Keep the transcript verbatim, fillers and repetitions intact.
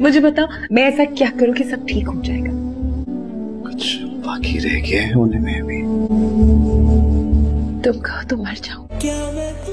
मुझे बताओ मैं ऐसा क्या करूं कि सब ठीक हो जाएगा? कुछ बाकी रह गया है होने में भी। तुम कहो तो मर जाओ।